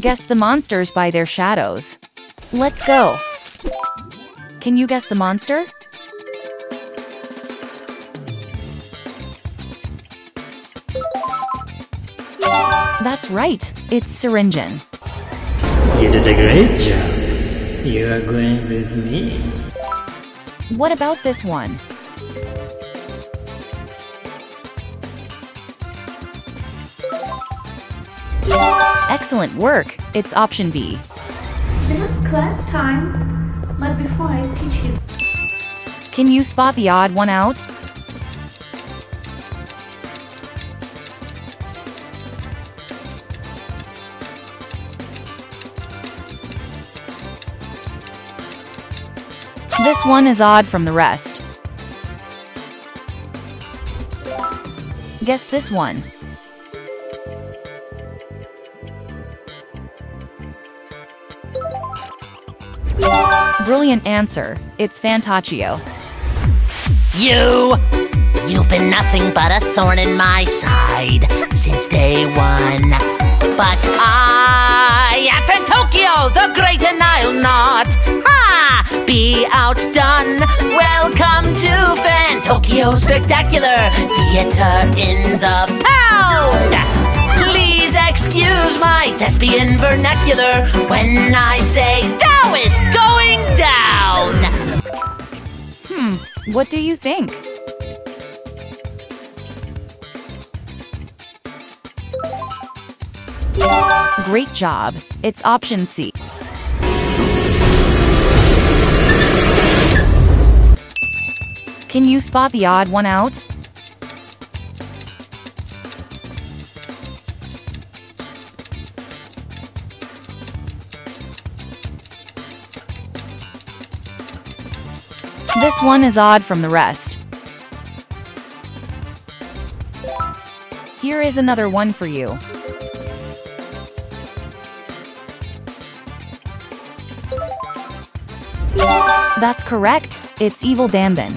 Guess the monsters by their shadows. Let's go. Can you guess the monster? That's right, it's Syringeon. You did a great job. You are going with me. What about this one? Excellent work, it's option B. Still it's class time, but before I teach you. Can you spot the odd one out? This one is odd from the rest. Guess this one. Brilliant answer. It's Fantoccio. You've been nothing but a thorn in my side since day one. But I am Fantoccio, the great, and I'll not be outdone. Welcome to Fantoccio Spectacular Theater in the Pound. Please excuse my thespian vernacular when I say thou is going down. What do you think? Great job. It's option C. Can you spot the odd one out? This one is odd from the rest. Here is another one for you. That's correct. It's Evil Banban.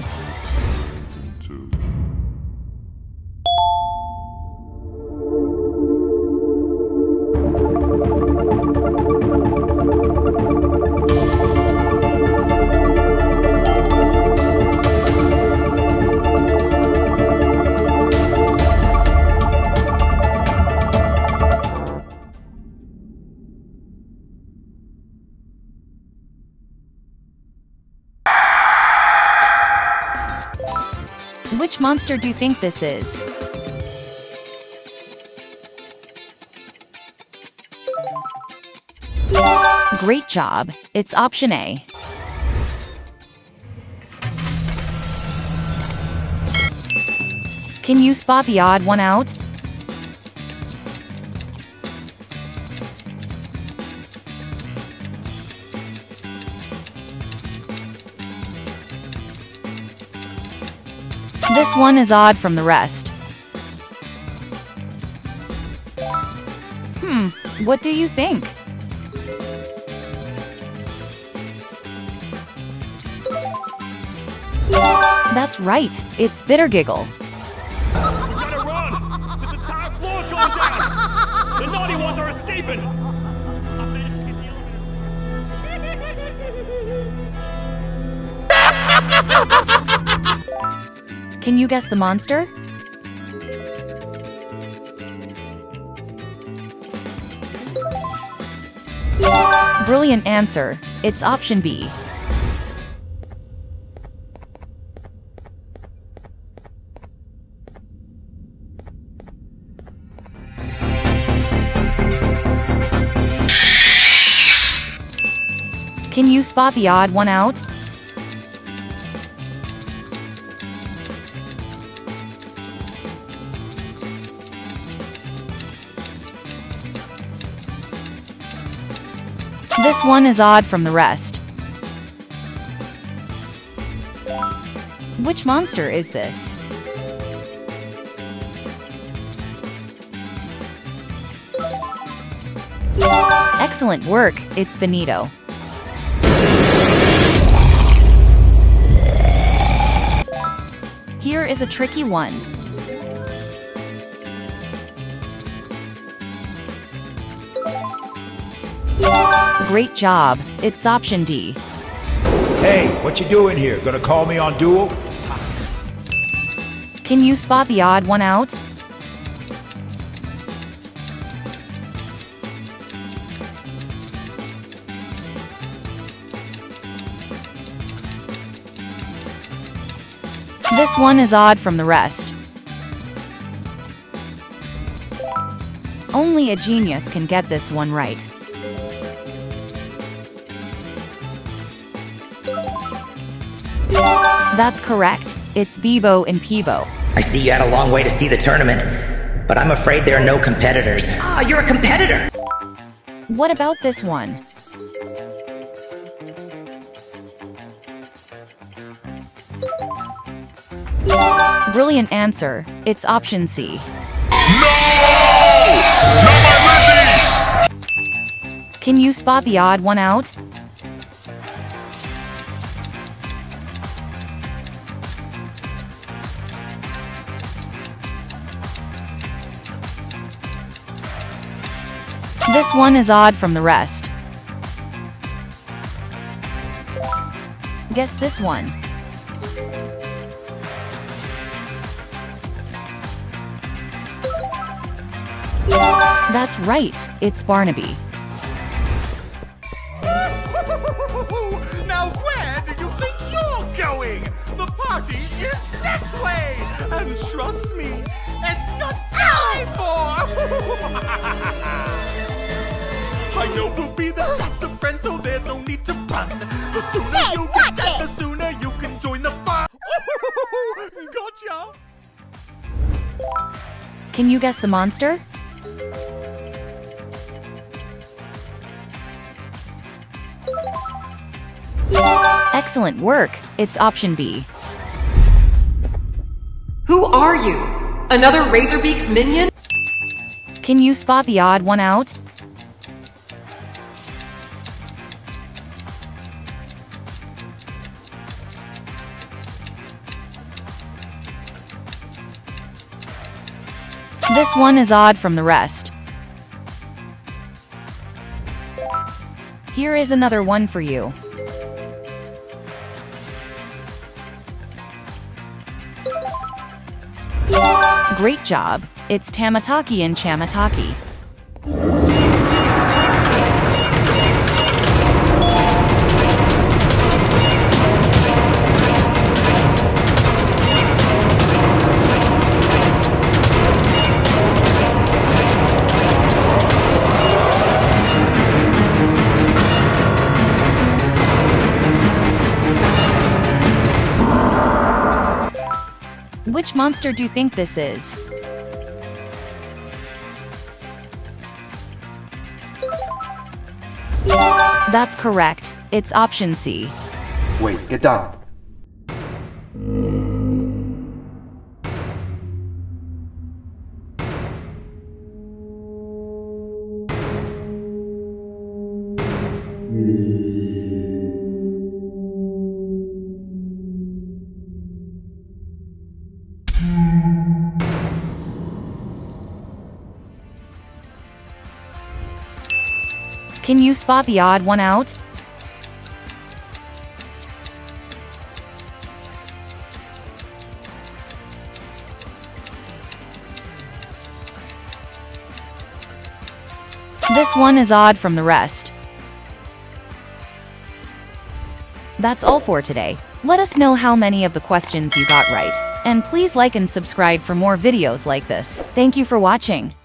Which monster do you think this is? Great job. It's option A. Can you spot the odd one out? This one is odd from the rest. What do you think? That's right, it's Bittergiggle. Gotta run! This entire floor's going down! The naughty ones are escaping! Can you guess the monster? Brilliant answer. It's option B. Can you spot the odd one out? This one is odd from the rest. Which monster is this? Excellent work, it's Benito. Here is a tricky one. Great job. It's option D. Hey, what you doing here? Gonna call me on duel? Can you spot the odd one out? This one is odd from the rest. Only a genius can get this one right. That's correct. It's Bebo and Peebo. I see you had a long way to see the tournament, but I'm afraid there are no competitors. Ah, you're a competitor! What about this one? Brilliant answer. It's option C. No! Not my Lizzie! Can you spot the odd one out? This one is odd from the rest. Guess this one. That's right, it's Barnaby. Now where do you think you're going? The party is this way! And trust me, it's not time for! I know we'll be the best of friends, so there's no need to run. The sooner you get dead, the sooner you can join the fun! Gotcha! Can you guess the monster? Excellent work. It's option B. Who are you? Another Razorbeaks minion? Can you spot the odd one out? This one is odd from the rest. Here is another one for you. Great job, it's Tamataki and Chamataki. Which monster do you think this is? That's correct. It's option C. Wait, get down. Can you spot the odd one out? This one is odd from the rest. That's all for today. Let us know how many of the questions you got right. And please like and subscribe for more videos like this. Thank you for watching.